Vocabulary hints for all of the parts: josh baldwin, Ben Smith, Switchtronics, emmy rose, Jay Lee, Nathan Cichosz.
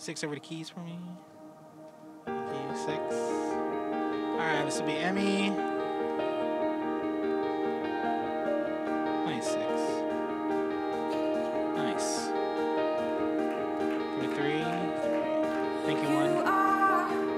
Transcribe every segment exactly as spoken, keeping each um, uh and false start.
Six over the keys for me. Thank you, six. All right, this will be Emmy. twenty-six. Nice. Three, three. Thank you, one. Five,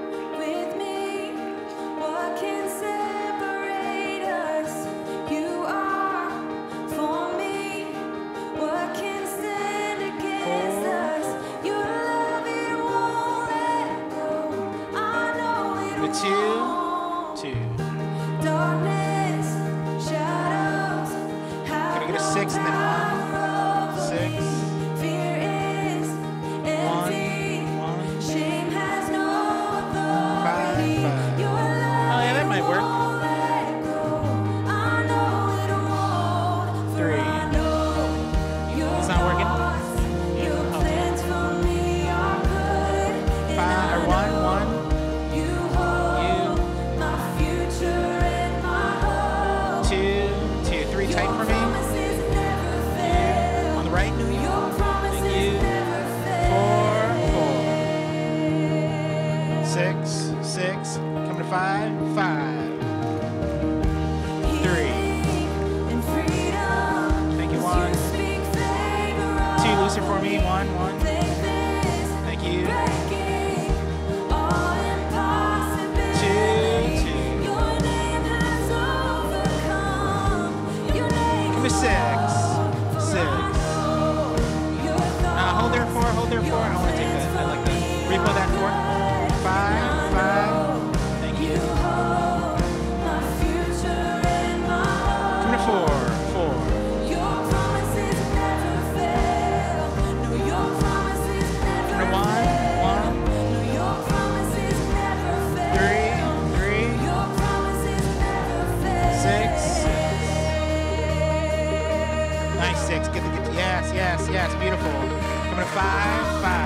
five.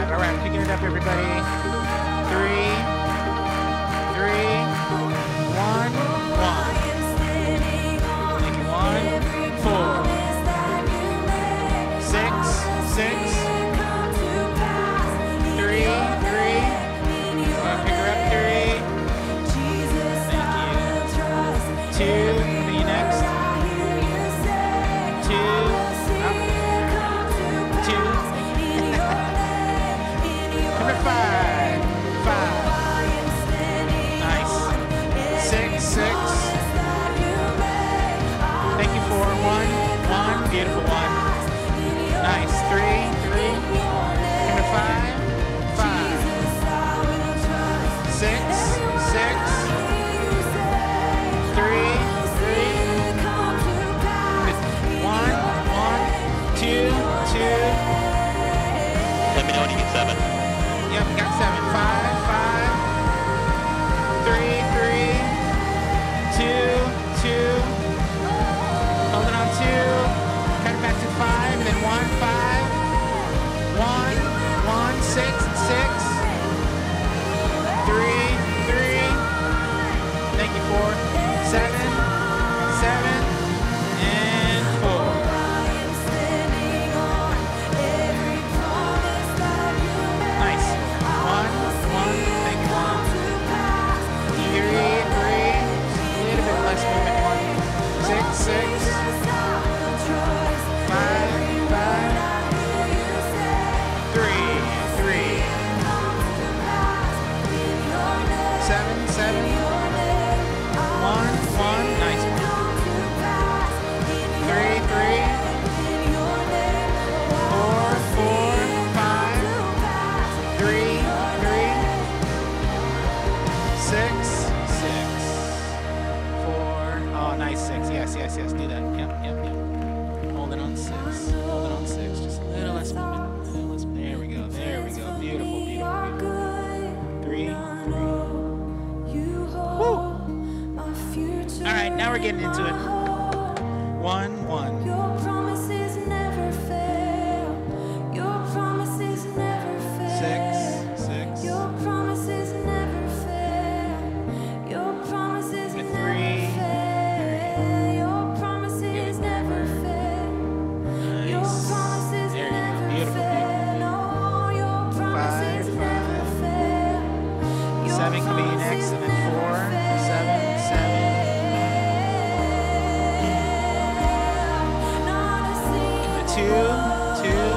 two, two,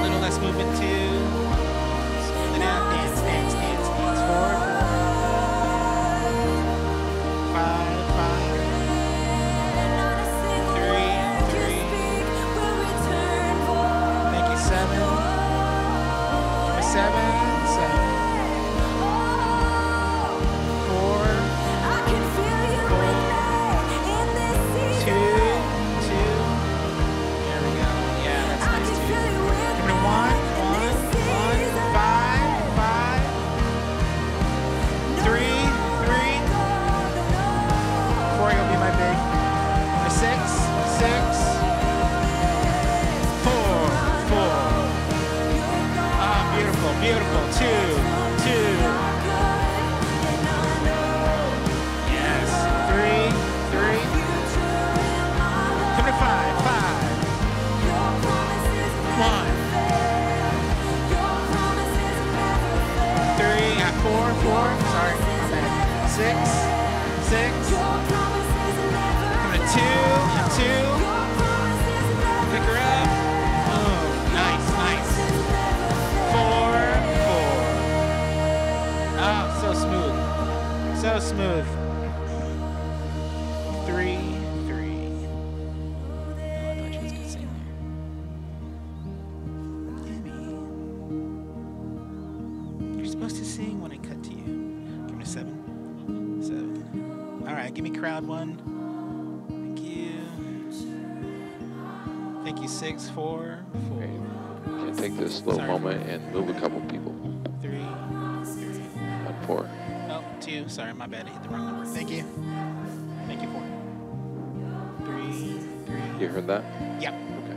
little less movement, two, and now dance, dance, dance, dance, four, four, five, five, three, three, thank you, seven, number seven, seven, beautiful. Two, two. Yes. Three, three. Come to five, five. One. Three, uh, four, four. Sorry. Six, six. Come to two, two. Pick her up. Oh, nice, nice. Four. Oh, so smooth, so smooth. Three, three. Oh, I thought she was gonna sing there. Emmy, you're supposed to sing when I cut to you. Give me a seven, seven. All right, give me crowd one. Thank you. Thank you. Six, four, four. I'm gonna take this little Sorry. moment and move a couple people. Three. Four. Oh, two. Sorry, my bad. I hit the wrong number. Thank you. Thank you, four. Three, three. You heard that? Yep. Okay.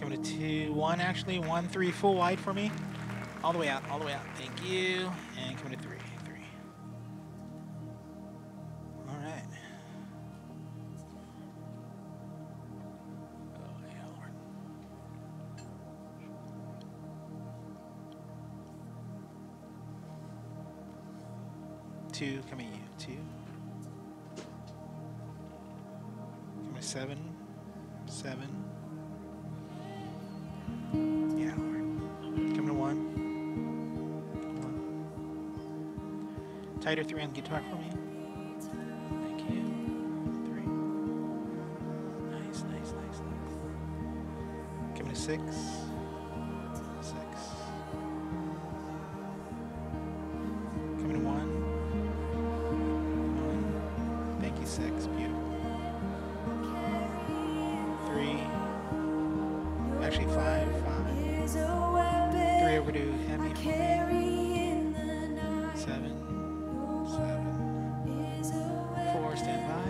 Coming to two, one actually. One, three, full wide for me. All the way out, all the way out. Thank you. And coming to three, three. All right. Two, come at you, two. Come at seven, seven. Yeah, Lord. Come to one. One. Tighter three on the guitar for me. Thank you. Three. Nice, nice, nice, nice. Come to six. Six, beautiful. Three, actually five, five. Three over to Emmy. Seven, seven. Four, stand by.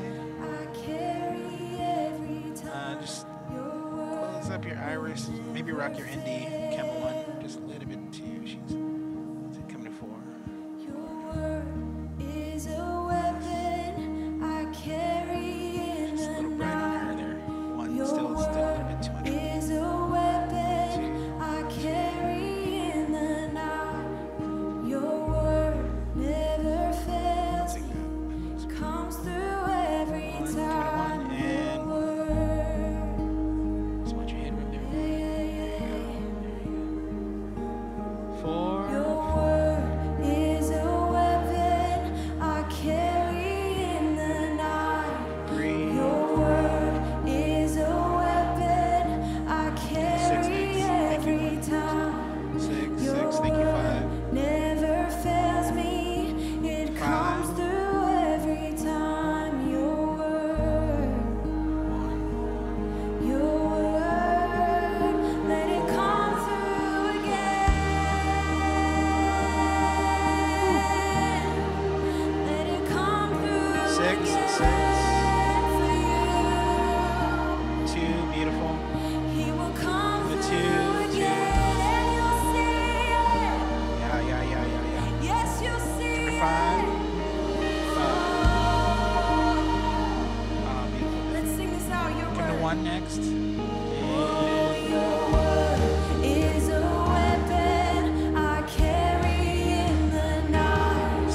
Uh, just close up your iris. Maybe rock your indie. Cam one, just a little bit to you. She's coming to four.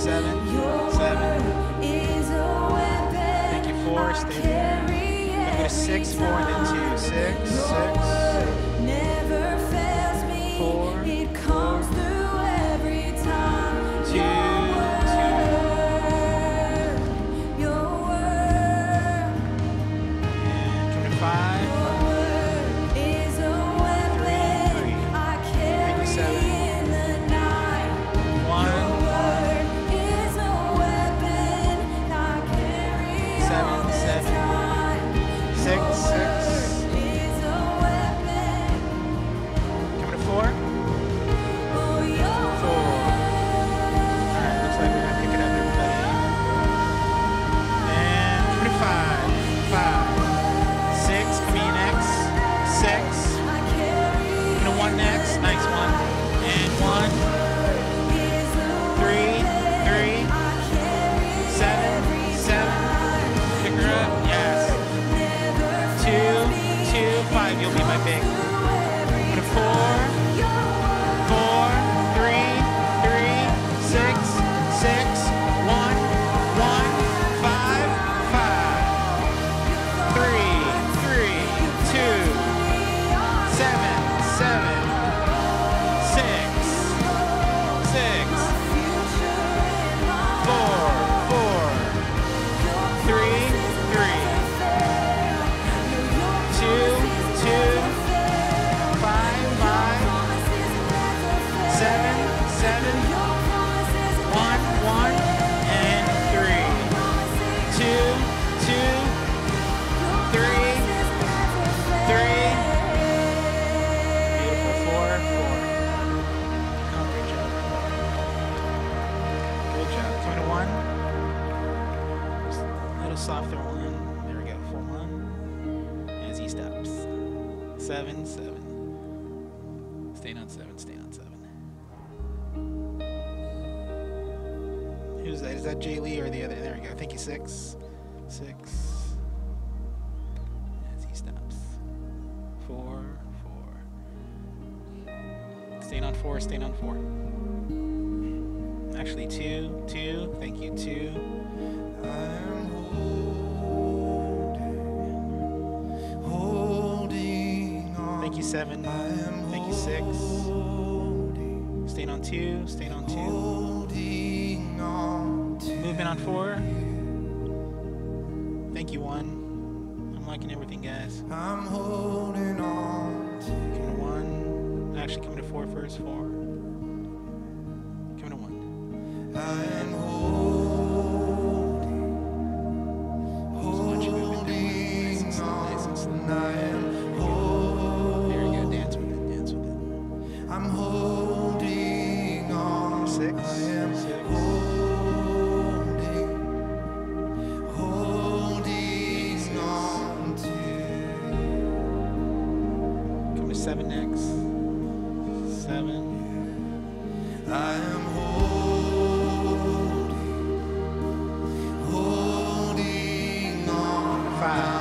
Seven, seven. Thank you, Forrest. six, four, and then two. Six, six, never fails me. Four, it comes through every time. Two, two. Your word. And coming to five. Your word is a weapon. Three. I carry seven. In the night. One. Your word is a weapon. I carry seven, all the seven. Time. Six, six. Seven, seven. Stay on seven, stay on seven. Who's that? Is that Jay Lee or the other? There we go. I think he's six. Six. As he stops. Four, four. Staying on four, staying on four. Actually, two, two. Thank you, two. I'm holding. Seven. Thank you. Six. Staying on two. Staying on two. Moving on four. Thank you. One. I'm liking everything, guys. I'm holding on. Coming to one. Actually, coming to four first. Four. Coming to one. I'm holding. Holding on. Nice. I'm holding on. Six. I am six. Holding, holding six. On to. Come to seven next. Seven. I am holding, holding on. Five.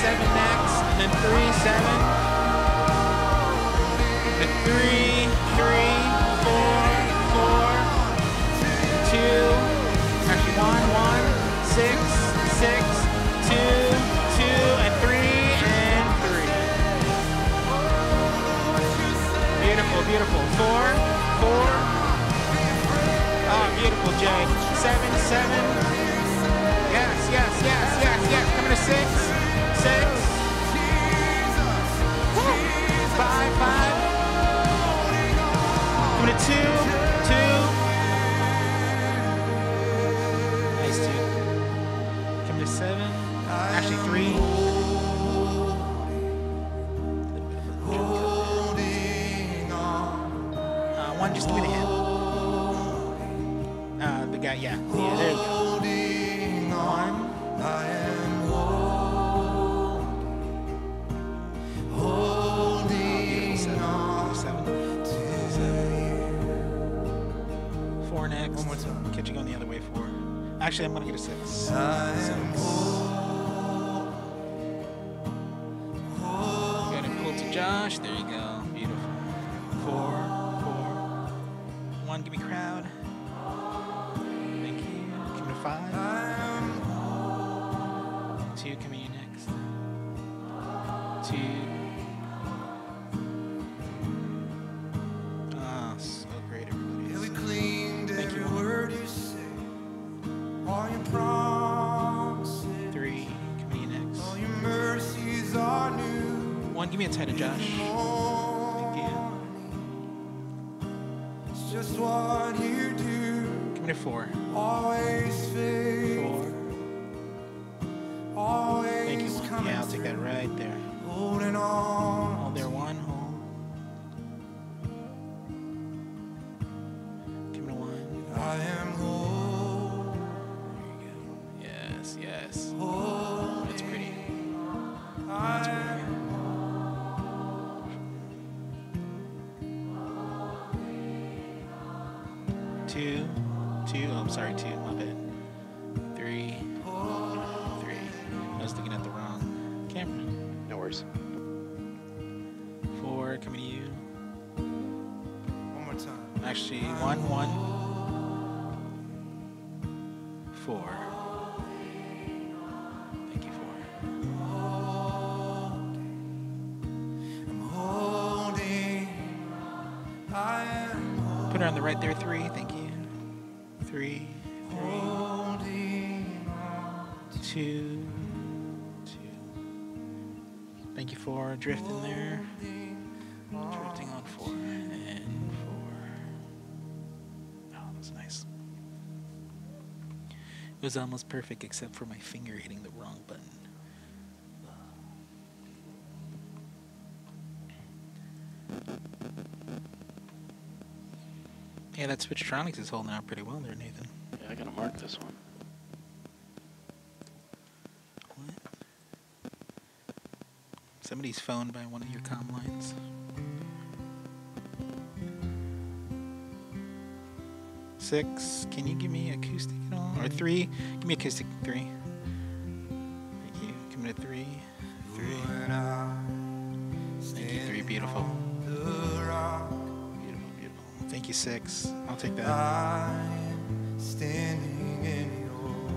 seven next, and then three, seven, and three, three, four, four, two, actually one, one, six, six, two, two, and three, and three. Beautiful, beautiful. Four, four. Oh, beautiful, Jay. Seven, seven. Yes, yes, yes, yes, yes. Coming to six. Six, five, five, come to two, two, nice two, come to seven, actually three, uh, one, just give me the hand, uh, the guy, yeah, yeah, there you go, one, one more time. Catching on the other way forward. Actually, I'm going to get a six. Six. Go ahead and pull to Josh. There you go. Beautiful. Four. Four. One. Give me crowd. Thank you. Come to five. Two. Come to you next. Two. Give me a ten to Josh. It's just what you do. Give me a four. Always faithful. Four. Always. Thank you. One. Yeah, I'll take that right there. Holding on. Hold there. One. Hold. Give me a one. I am whole. There you go. Yes. Yes. Oh, that's pretty. That's pretty. Two, two, oh, I'm sorry, two, my bad. Three, three. I was looking at the wrong camera. No worries. Four, coming to you. One more time. Actually, one, one. Four. Thank you, four. I'm holding. I am. Put her on the right there, three, thank you. Three, three, two, two. Thank you for drifting there. Drifting on four and four. Oh, that was nice. It was almost perfect except for my finger hitting the wrong button. Yeah, that Switchtronics is holding out pretty well there, Nathan. Yeah, I gotta mark this one. What? Somebody's phoned by one of your comm lines. Six, can you give me acoustic at all? Or three, give me acoustic three. Thank you, come to three. Three. Thank you, three, beautiful. Thank you, six. I'll take that. I'm standing in your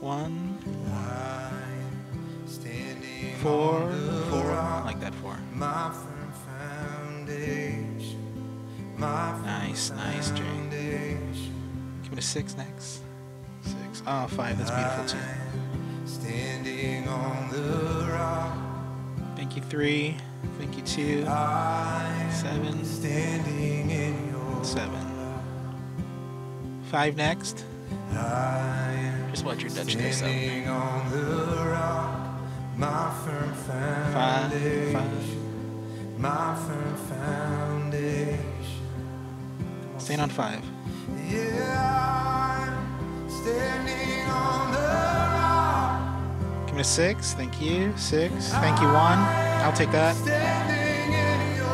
one. I'm standing four. Four. I like that four. My firm foundation. My firm nice, nice, Jay. Give it a six next. Six. Oh, five. That's beautiful too. I'm standing on the rock. Thank you, three. Thank you, two, seven, standing in your seven, five next. Just watch your Dutch there, so. Five, five. Stand on five. Yeah, standing on the rock. Give me a six. Thank you. Six. Thank you. One. I'll take that.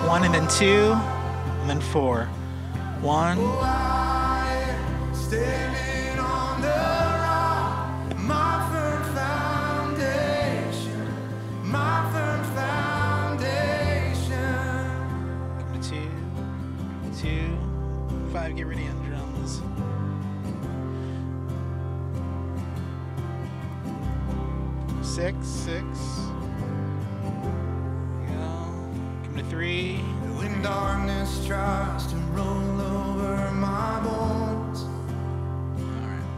One and then two, and then four. One. Standing on the rock, my firm foundation. six, six. Go. Come to three. When darkness tries to roll over my bones. All right.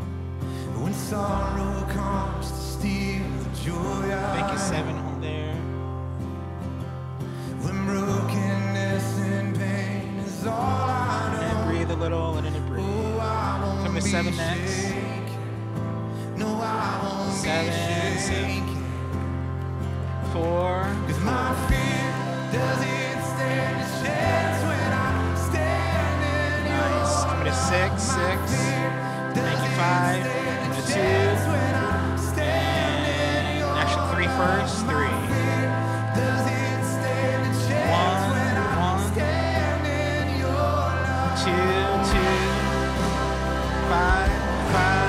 When sorrow comes to steal the joy I think it's seven on there. When brokenness and pain is all I know. And breathe a little and then it breathe. Oh, come to seven next. No, I won't seven, seven. Four. Cause my fear doesn't stand a chance when I'm standing in your arms. Nice. Come to six, six. Thank you, five. Come to two. And actually, three first. Three. One, one. Two, two. Five, five.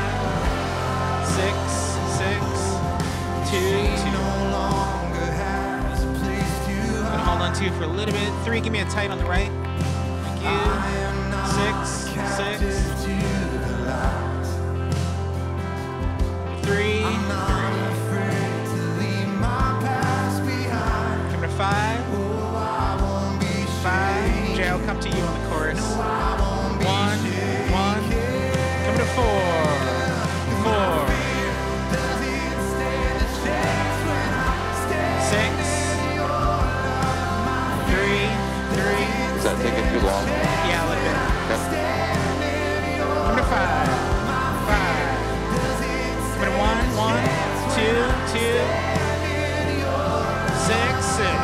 Two, two. I'm gonna hold on to you for a little bit. Three, give me a tight on the right. Thank you. Six, six. Three, three. Come to five. Five. Jay, I'll come to you on the chorus. One, one. Come to four. Four. Does that take it too long? Yeah, a little bit. Okay. Come to five. Five. Come to one. One. Two. Two. Six. Six.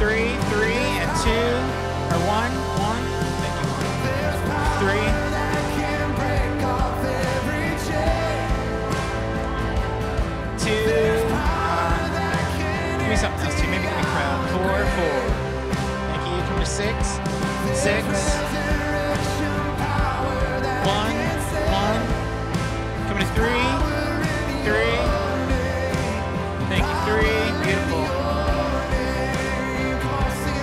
Three. Three. And two. Or one. One. Three. Two. Uh, give me something else too. Maybe give me crowd. Four. Four. Six, six, one, one, coming to three, three, thank you, three, beautiful,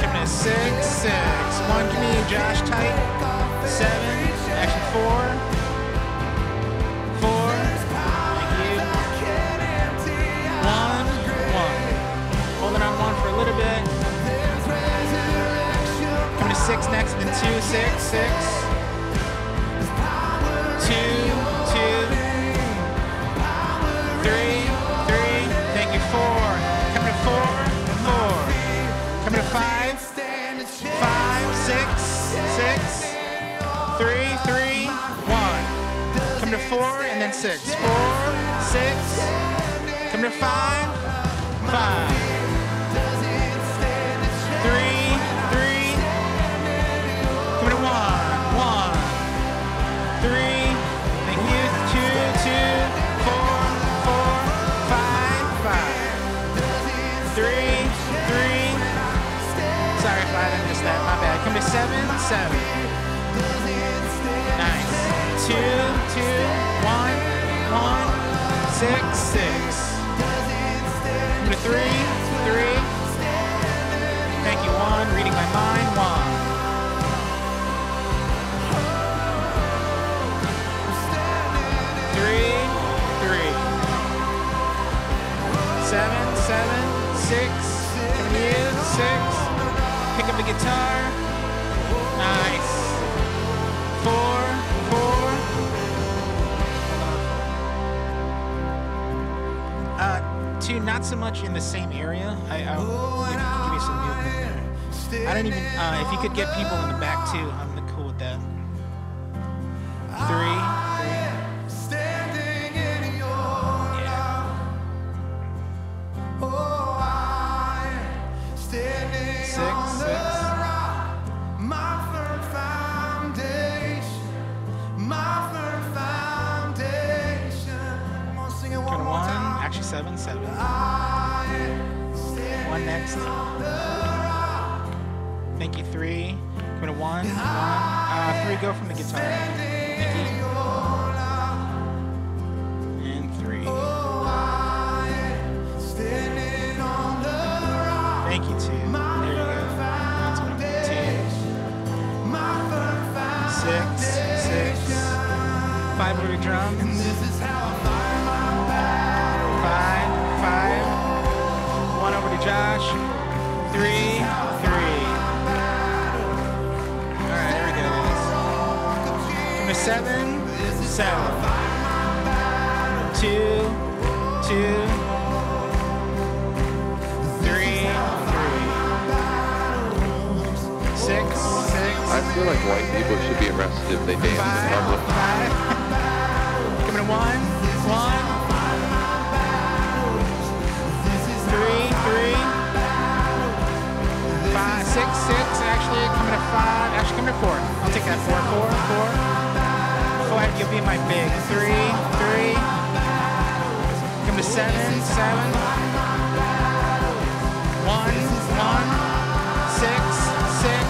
coming to six, six, one, give me Josh tight, seven, actually four, four, thank you, one, one, holding on one for a little bit. Six next, and then two, six, six. Two, two. Three, three. Thank you, four. Coming to four, four. Coming to five. Five, six, six. Three, three, one. Coming to four, and then six. Four, six. Coming to five, five. Come to seven, seven. Nice. Two, two, one, one, six, six. Come to three, three. Thank you, one. Reading my mind, one. Three, three. Seven, seven, six. Come to you, six. Pick up the guitar. Nice. Four, four. Uh, two, not so much in the same area. I, I if, give me some movement there. I don't even. Uh, if you could get people in the back too, I'm cool with that. Three. Seven, seven. One next. Thank you, three. Go to one, one. Uh, three, go from the guitar. Thank you. And three. Thank you, two. There you go. That's what I'm doing. Two. Six, six. Five-word drums. two, three, three, six, six. I feel like white people should be arrested if they dance in public. Give it a one, one. Six, six, actually coming to five, actually coming to four. I'll take that four, four, four. Go ahead, give me my big. Three, three. Come to seven, seven. One, one. Six, six,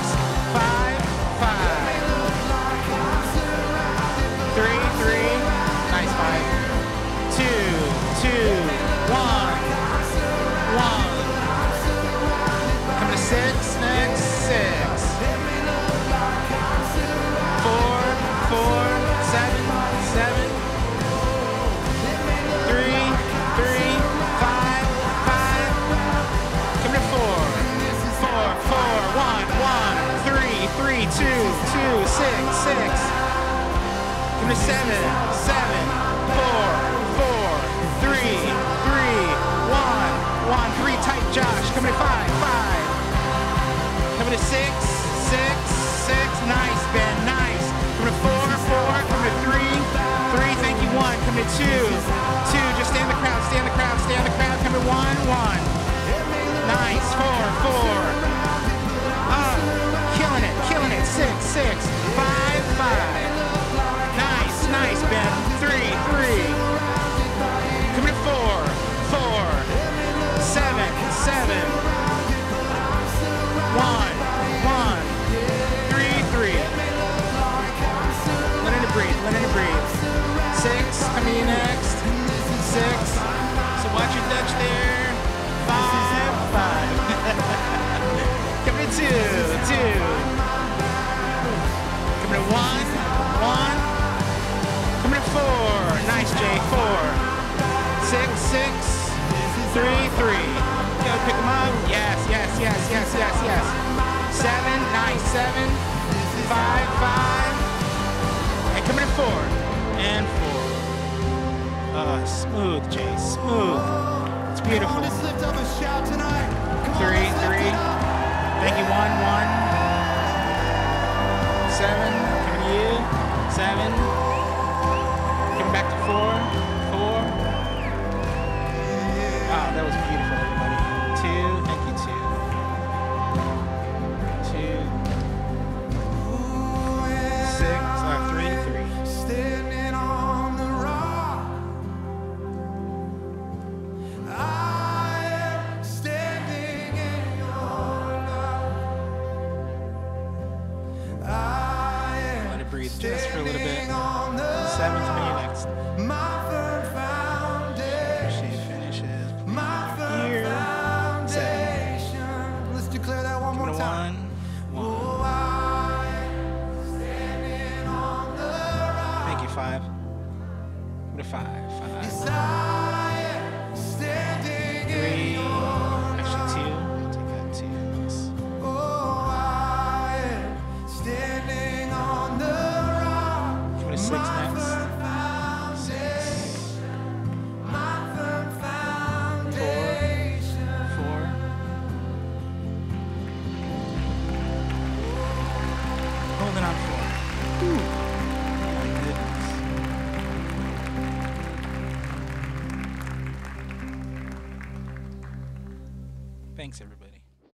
five, five. Three, three. Nice five. Two, two, one, one. Come to six. Two, two, six, six. Give me seven, seven, four, four, three, three, one, one, three, tight Josh. Coming to five, five. Coming to six, six, six. Nice, Ben, nice. Coming to four, four. Coming to three, three. Thank you, one. Coming to two, two. Just stay in the crowd, stay in the crowd, stay in the crowd. Coming to one, one. Nice, four, four. Six, six, five, five. Nice, nice, Ben. Three, three. Coming to four, four, seven, seven. One, one, three, three. Let it breathe, let it breathe. Six, come to you next. Six. So watch your Dutch there. Five, five. Come to two, two. Coming to one, one. Coming to four. Nice, Jay. Four. Six, six. Three, three. Go pick them up. Yes, yes, yes, yes, yes, yes. Seven. Nice. Seven. Five, five. And coming to four. And four. Uh, smooth, Jay. Smooth. It's beautiful. Three, three. Thank you. One, one. Seven, coming to you, seven, coming back to four, four. Wow, that was beautiful, everybody. Two, thank you, two. Two, six, uh, three, three. Standing on the rock, I am standing in your love. Breathe just for a little bit. Seventh, maybe next. My firm foundation. She finishes. My firm here. Foundation. Seven. Let's declare that one coming more time. One. One. Oh, standing on the rock. Thank you, five. Come to five. Five. Yes, I am standing three. In your love. Actually, two. I'll take that two. Nice. Oh, I am standing on the six next. Six. Four. Four. Holding on four. Ooh. My goodness. Thanks, everybody.